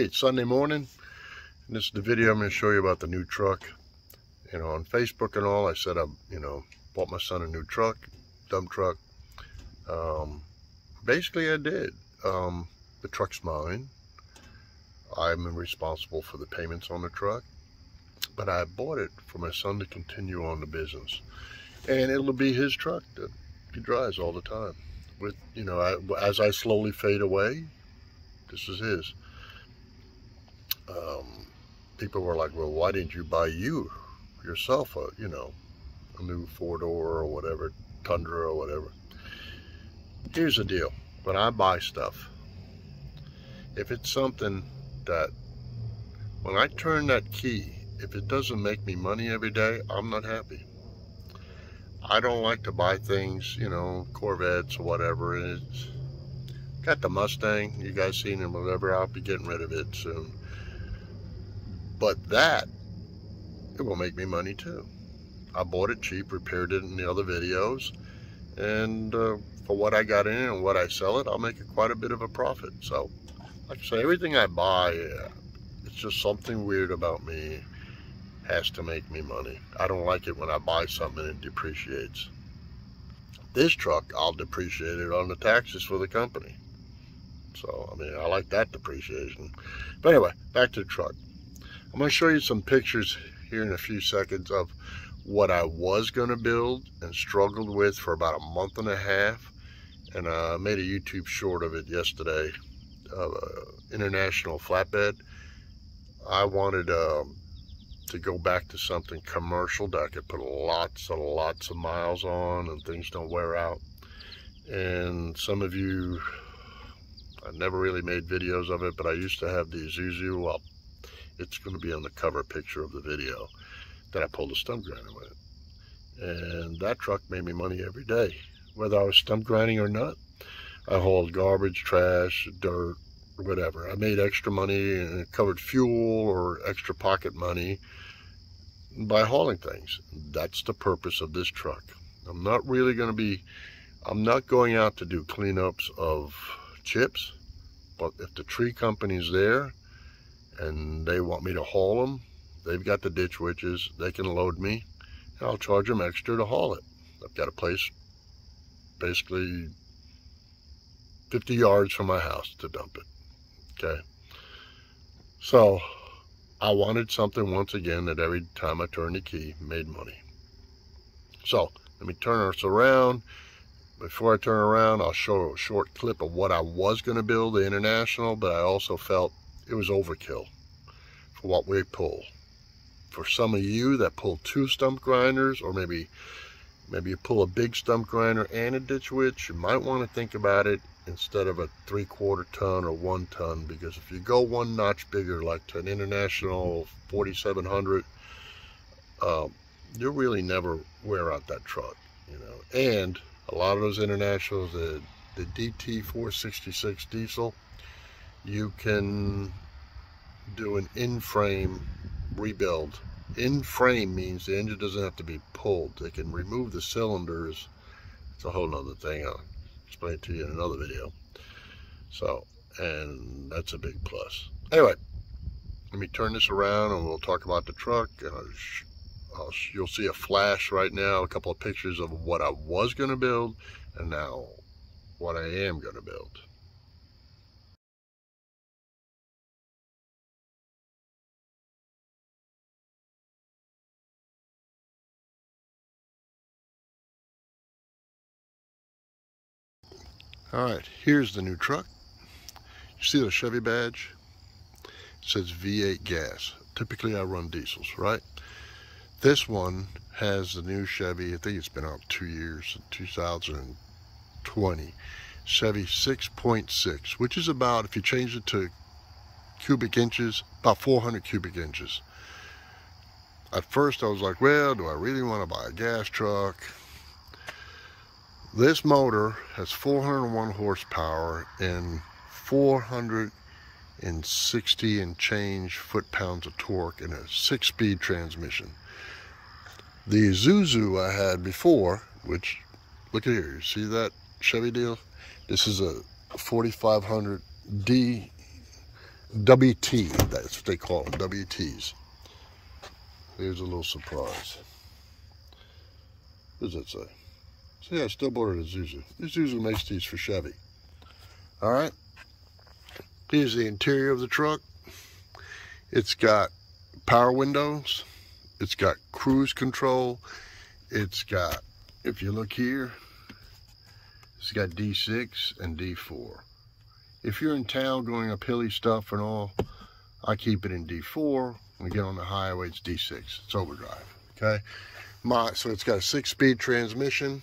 today. It's Sunday morning, and this is the video I'm going to show you about the new truck. You know, on Facebook and all, I said I, bought my son a new truck, dump truck. Basically, I did. The truck's mine. I'm responsible for the payments on the truck, but I bought it for my son to continue on the business, and it'll be his truck that he drives all the time. With, you know, as I slowly fade away, this is his. People were like, well, why didn't you buy yourself a, a new four-door or whatever, Tundra or whatever. Here's the deal. When I buy stuff, if it's something that, when I turn that key, if it doesn't make me money every day, I'm not happy. I don't like to buy things, Corvettes or whatever. And it's got the Mustang, you guys seen it, whatever. I'll be getting rid of it soon. But that, it will make me money too. I bought it cheap, repaired it in the other videos, and for what I got in it and what I sell it, I'll make quite a bit of a profit. So, like I say, everything I buy, it's just something weird about me. Has to make me money. I don't like it when I buy something and it depreciates. This truck, I'll depreciate it on the taxes for the company. So, I mean, I like that depreciation. But anyway, back to the truck. I'm going to show you some pictures here in a few seconds of what I was going to build and struggled with for about a month and a half. And I made a YouTube short of it yesterday. International flatbed. I wanted to go back to something commercial that I could put lots of miles on and things don't wear out. And some of you, I never really made videos of it, but I used to have the Isuzu. Well, it's going to be on the cover picture of the video that I pulled a stump grinder with. And that truck made me money every day. Whether I was stump grinding or not, I hauled garbage, trash, dirt, whatever. I made extra money and it covered fuel or extra pocket money by hauling things. That's the purpose of this truck. I'm not going out to do cleanups of chips, but if the tree company's there and they want me to haul them, they've got the ditch witches, they can load me and I'll charge them extra to haul it. I've got a place basically 50 yards from my house to dump it. Okay, so I wanted something once again that every time I turned the key made money. So let me turn us around. Before I turn around, I'll show a short clip of what I was going to build, the International, but I also felt it was overkill for what we pull. For some of you that pull two stump grinders, or maybe you pull a big stump grinder and a ditch witch, you might want to think about it instead of a 3/4 ton or 1 ton, because if you go one notch bigger, like to an International 4700, you'll really never wear out that truck, And a lot of those Internationals, the DT 466 diesel, you can do an in-frame rebuild. In-frame means the engine doesn't have to be pulled. They can remove the cylinders. It's a whole nother thing. I'll explain it to you in another video. So, and that's a big plus. Anyway, let me turn this around and we'll talk about the truck. And you'll see a flash right now, a couple of pictures of what I was going to build and now what I am going to build. Alright, here's the new truck. You see the Chevy badge? It says V8 gas. Typically I run diesels, right? This one has the new Chevy, I think it's been out 2 years, 2020. Chevy 6.6, which is about, if you change it to cubic inches, about 400 cubic inches. At first I was like, well, do I really want to buy a gas truck? This motor has 401 horsepower and 460 and change foot-pounds of torque in a 6-speed transmission. The Isuzu I had before, which, look at here, you see that Chevy deal? This is a 4500D WT, that's what they call them, WTs. Here's a little surprise. What does that say? See, I still bought an Isuzu. Isuzu makes these for Chevy. All right. Here's the interior of the truck. It's got power windows. It's got cruise control. It's got, if you look here, it's got D6 and D4. If you're in town going up hilly stuff and all, I keep it in D4. When we get on the highway, it's D6. It's overdrive, okay? So it's got a 6-speed transmission.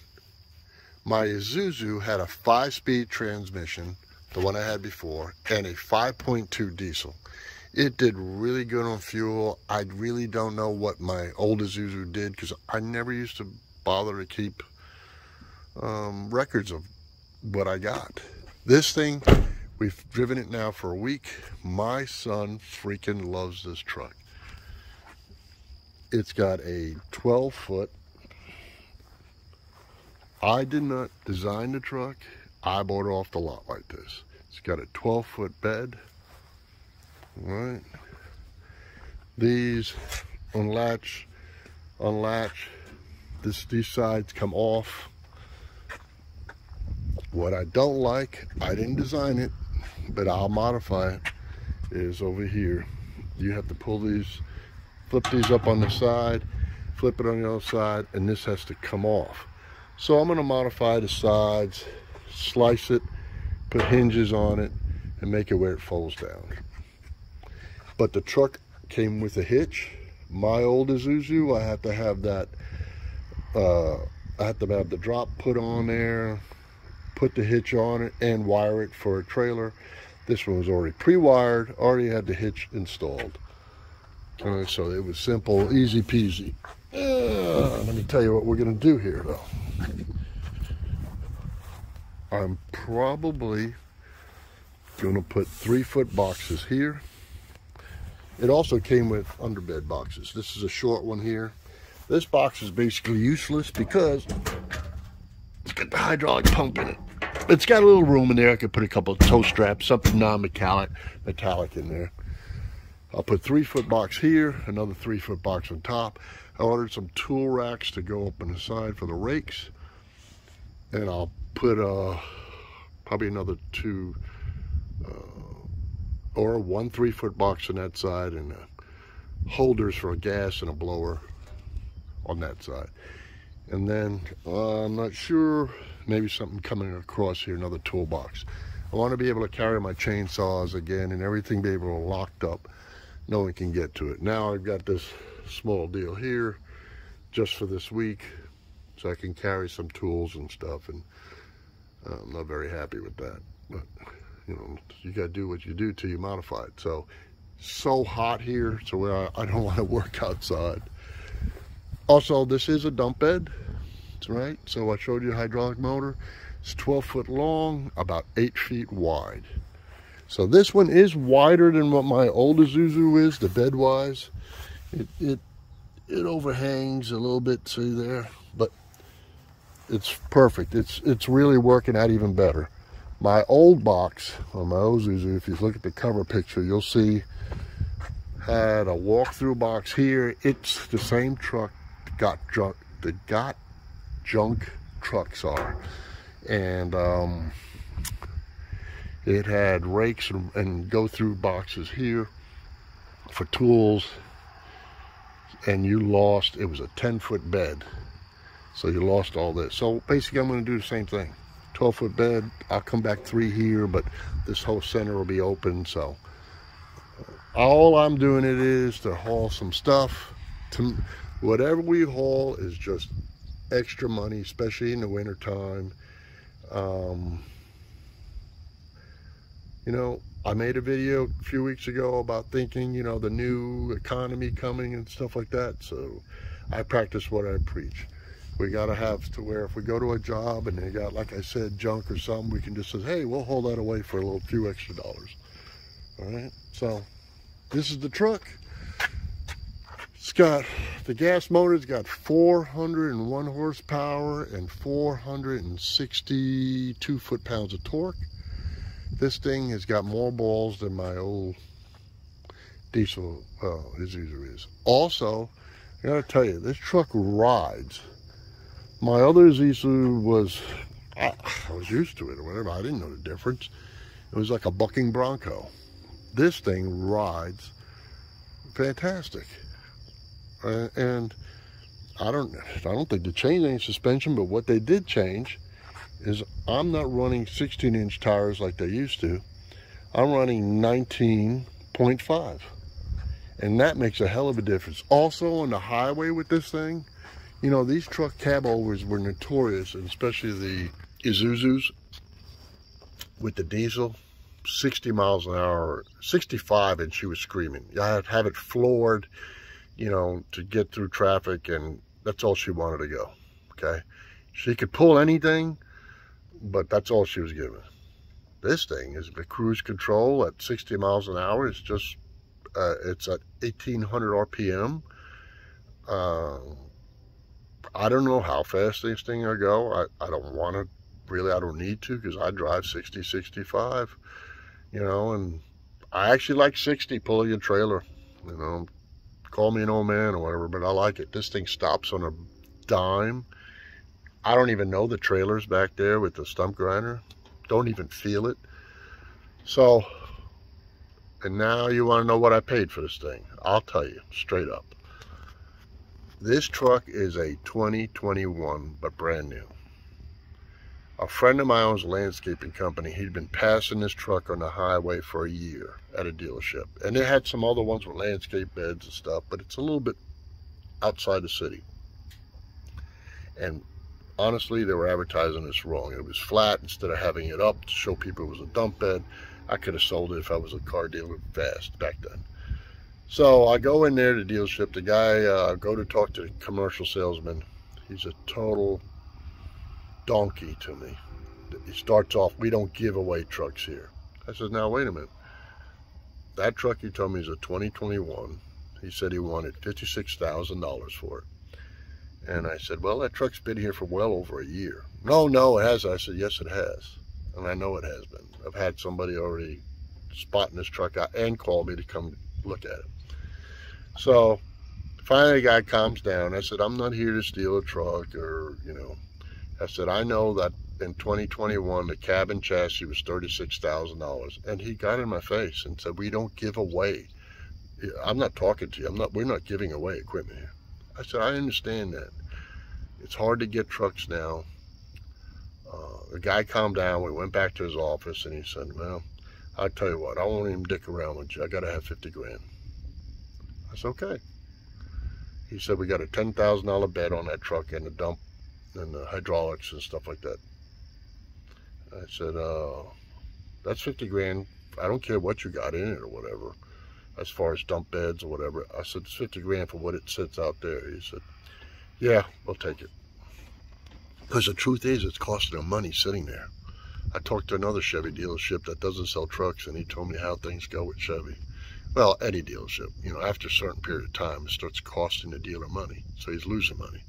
My Isuzu had a 5-speed transmission, the one I had before, and a 5.2 diesel. It did really good on fuel. I really don't know what my old Isuzu did because I never used to bother to keep records of what I got. This thing, we've driven it now for a week. My son freaking loves this truck. It's got a 12-foot. I did not design the truck. I bought it off the lot like this. It's got a 12-foot bed. All right. These unlatch, unlatch. These sides come off. What I don't like, I didn't design it, but I'll modify it, is over here. You have to pull these, flip these up on the side, flip it on the other side, and this has to come off. So I'm gonna modify the sides, slice it, put hinges on it, and make it where it folds down. But the truck came with a hitch. My old Isuzu, I have to have that, I have to have the drop put on there, put the hitch on it, and wire it for a trailer. This one was already pre-wired, already had the hitch installed. So it was simple, easy peasy. Let me tell you what we're gonna do here though. I'm probably gonna put 3-foot boxes here. It also came with underbed boxes. This is a short one here. This box is basically useless because it's got the hydraulic pump in it. It's got a little room in there. I could put a couple of toe straps, something non-metallic in there. I'll put 3-foot box here, another 3-foot box on top. I ordered some tool racks to go up on the side for the rakes. And I'll put probably another two or one 3-foot box on that side and holders for a gas and a blower on that side. And then I'm not sure, maybe something coming across here, another toolbox. I want to be able to carry my chainsaws again and everything be able to locked up. No one can get to it. Now I've got this small deal here just for this week so I can carry some tools and stuff, and I'm not very happy with that. But you know, you got to do what you do till you modify it. So hot here, so I don't want to work outside. Also, this is a dump bed, right? So I showed you a hydraulic motor. It's 12 foot long, about 8 feet wide. So this one is wider than what my old Isuzu is, the bed-wise. It overhangs a little bit, see there, but it's perfect. It's really working out even better. My old box on my old Isuzu, if you look at the cover picture, you'll see had a walk-through box here. It's the same truck. Got junk trucks are, and it had rakes and go through boxes here for tools, and you lost, it was a 10-foot bed, so you lost all this. So basically I'm going to do the same thing, 12-foot bed. I'll come back 3 here, but this whole center will be open. So all I'm doing it is to haul some stuff. To whatever we haul is just extra money, especially in the winter time. You know, I made a video a few weeks ago about thinking, you know, the new economy coming and stuff like that. So I practice what I preach. We got to have to where if we go to a job and they got, like I said, junk or something, we can just say, hey, we'll haul that away for a little few extra dollars. All right. So this is the truck. It's got, the gas motor's got 401 horsepower and 462 foot-pounds of torque. This thing has got more balls than my old diesel Isuzu is. Also, I gotta tell you, this truck rides. My other Isuzu was, I was used to it or whatever, I didn't know the difference. It was like a bucking Bronco. This thing rides fantastic. And I don't think they changed any suspension, but what they did change is I'm not running 16-inch tires like they used to. I'm running 19.5, and that makes a hell of a difference. Also on the highway with this thing, you know, these truck cab overs were notorious, and especially the Isuzus with the diesel, 60 miles an hour, 65, and she was screaming. I'd have it floored, you know, to get through traffic, and that's all she wanted to go, okay? She could pull anything, but that's all she was given. This thing is the cruise control at 60 miles an hour. It's just, it's at 1,800 RPM. I don't know how fast these things are go. I don't want to, really, I don't need to, because I drive 60, 65, you know, and I actually like 60 pulling a trailer, you know. Call me an old man or whatever, but I like it. This thing stops on a dime. I don't even know the trailers back there with the stump grinder. Don't even feel it. So, and now you want to know what I paid for this thing. I'll tell you straight up. This truck is a 2021, but brand new. A friend of mine owns a landscaping company. He'd been passing this truck on the highway for a year at a dealership. And they had some other ones with landscape beds and stuff, but it's a little bit outside the city. And honestly, they were advertising this wrong. It was flat instead of having it up to show people it was a dump bed. I could have sold it if I was a car dealer fast back then. So I go in there to the dealership. The guy, I go to talk to the commercial salesman. He's a total donkey to me. He starts off, we don't give away trucks here. I said, now wait a minute. That truck you told me is a 2021. He said he wanted $56,000 for it. And I said, well, that truck's been here for well over a year. No, no, it hasn't. I said, yes, it has. And I know it has been. I've had somebody already spotting this truck out and called me to come look at it. So finally, the guy calms down. I said, I'm not here to steal a truck or, you know. I said, I know that in 2021, the cab and chassis was $36,000. And he got in my face and said, we don't give away. I'm not talking to you. We're not giving away equipment here. I said, I understand that. It's hard to get trucks now. The guy calmed down. We went back to his office, and he said, well, I'll tell you what. I won't even dick around with you. I got to have 50 grand. I said, okay. He said, we got a $10,000 bed on that truck and the dump and the hydraulics and stuff like that. I said, that's 50 grand. I don't care what you got in it or whatever. As far as dump beds or whatever. I said, it's 50 grand for what it sits out there. He said, yeah, we'll take it. Because the truth is, it's costing them money sitting there. I talked to another Chevy dealership that doesn't sell trucks, and he told me how things go with Chevy. Well, any dealership, you know, after a certain period of time, it starts costing the dealer money. So he's losing money.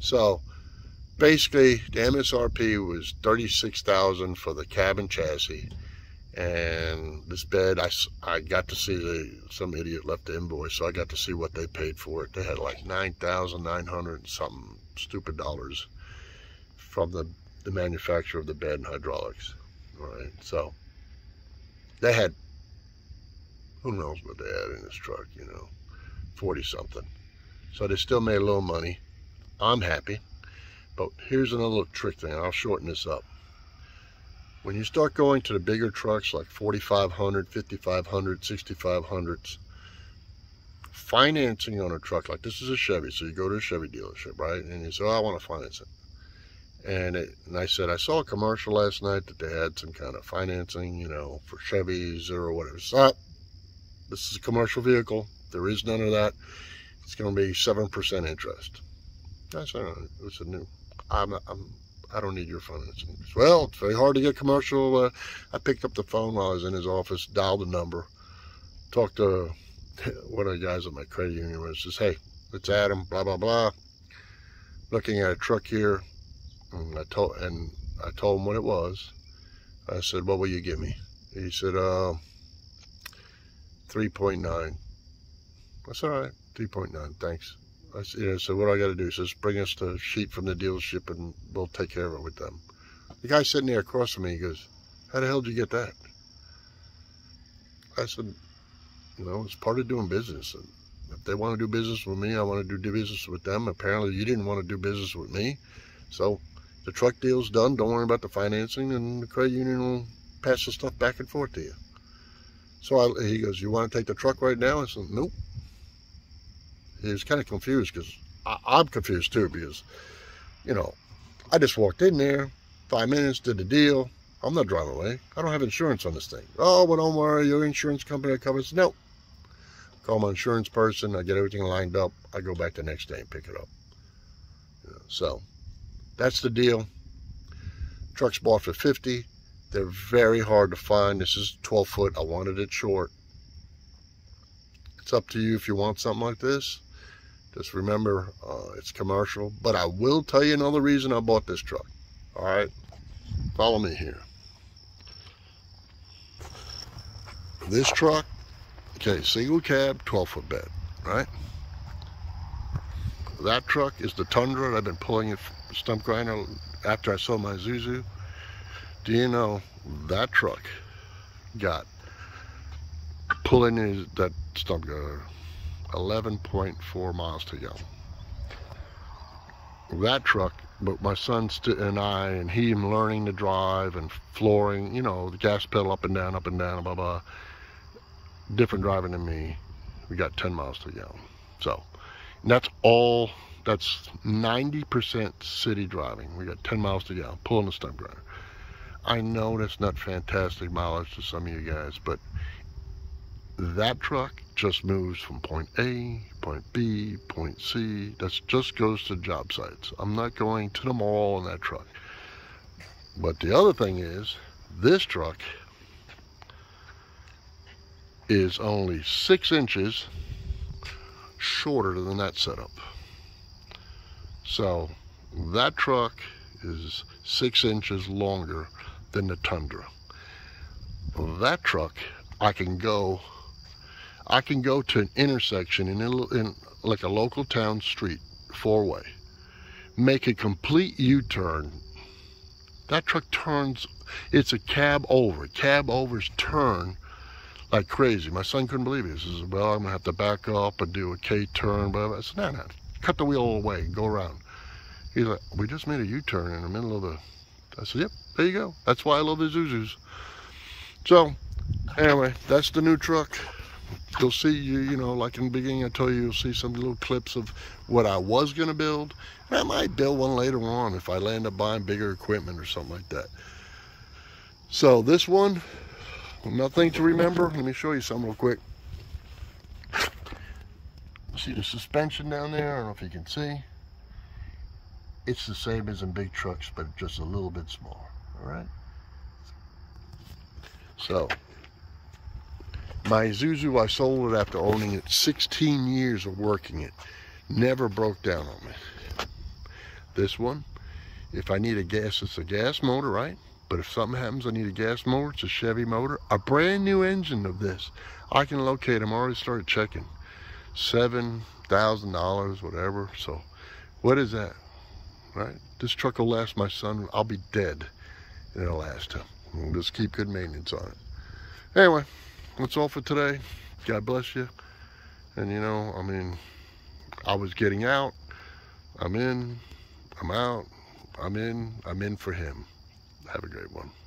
So basically, the MSRP was $36,000 for the cab and chassis. And this bed, I got to see some idiot left the invoice, so I got to see what they paid for it. They had like $9,900 and something stupid dollars from the manufacturer of the bed and hydraulics. All right, so they had, who knows what they had in this truck, you know, 40 something. So they still made a little money. I'm happy, but here's another little trick thing. I'll shorten this up. When you start going to the bigger trucks like 4,500, 5,500, 6,500s, financing on a truck, like this is a Chevy, so you go to a Chevy dealership, right? And you say, oh, I want to finance it. And I said, I saw a commercial last night that they had some kind of financing, you know, for Chevys or whatever. It's not, this is a commercial vehicle. There is none of that. It's going to be 7% interest. I said, oh, it's a new, I don't need your financing. Well, it's very hard to get commercial. I picked up the phone while I was in his office, dialed the number, talked to one of the guys at my credit union, and says, hey, it's Adam, blah, blah, blah. Looking at a truck here, and I told him what it was. I said, what will you give me? He said, 3.9. That's all right. 3.9, thanks. Yeah, so what I got to do is just bring us the sheet from the dealership and we'll take care of it with them. The guy sitting there across from me goes, how the hell did you get that? I said, you know, it's part of doing business. And if they want to do business with me, I want to do business with them. Apparently you didn't want to do business with me. So the truck deal's done. Don't worry about the financing, and the credit union will pass the stuff back and forth to you. So he goes, you want to take the truck right now? I said, nope. He was kind of confused, because I'm confused too, because, you know, I just walked in there, 5 minutes, did the deal. I'm not driving away. I don't have insurance on this thing. Oh, well, don't worry. Your insurance company covers. No. Call my insurance person. I get everything lined up. I go back the next day and pick it up. You know, so that's the deal. Truck's bought for $50. They're very hard to find. This is 12 foot. I wanted it short. It's up to you if you want something like this. Just remember, it's commercial. But I will tell you another reason I bought this truck. All right, follow me here. This truck, okay, single cab, 12-foot bed, right? That truck is the Tundra. I've been pulling it from the stump grinder after I sold my Isuzu. Do you know that truck got pulling is that stump grinder 11.4 miles to gallon. That truck, but my son and I, and him learning to drive and flooring, you know, the gas pedal up and down, blah, blah. Different driving than me. We got 10 miles to gallon. So, and that's all, that's 90% city driving. We got 10 miles to gallon, pulling the stump grinder. I know that's not fantastic mileage to some of you guys, but that truck just moves from point A, point B, point C. That just goes to job sites. I'm not going to the mall in that truck. But the other thing is, this truck is only 6 inches shorter than that setup. So that truck is 6 inches longer than the Tundra. That truck, I can go to an intersection in like a local town street, four-way, make a complete U-turn. That truck turns, it's a cab over. Cab overs turn like crazy. My son couldn't believe it. He says, well, I'm going to have to back up and do a K-turn. Blah, blah. I said, no, cut the wheel away, go around. He's like, we just made a U-turn in the middle of the... I said, yep, there you go. That's why I love the Isuzus. So, anyway, that's the new truck. You'll see, you know, like in the beginning I told you, you'll see some little clips of what I was going to build. And I might build one later on if I land up buying bigger equipment or something like that. So this one, nothing to remember. Let me show you something real quick. See the suspension down there? I don't know if you can see. It's the same as in big trucks, but just a little bit smaller. All right? So... my Isuzu, I sold it after owning it 16 years of working it. Never broke down on me. This one, if I need a gas, it's a gas motor, right? But if something happens, I need a gas motor, it's a Chevy motor. A brand new engine of this. I can locate, I'm already started checking. $7,000, whatever. So, what is that? Right? This truck will last my son. I'll be dead, and it'll last him. We'll just keep good maintenance on it. Anyway. That's all for today. God bless you. And you know, I mean, I was getting out. I'm in. I'm out. I'm in. I'm in for him. Have a great one.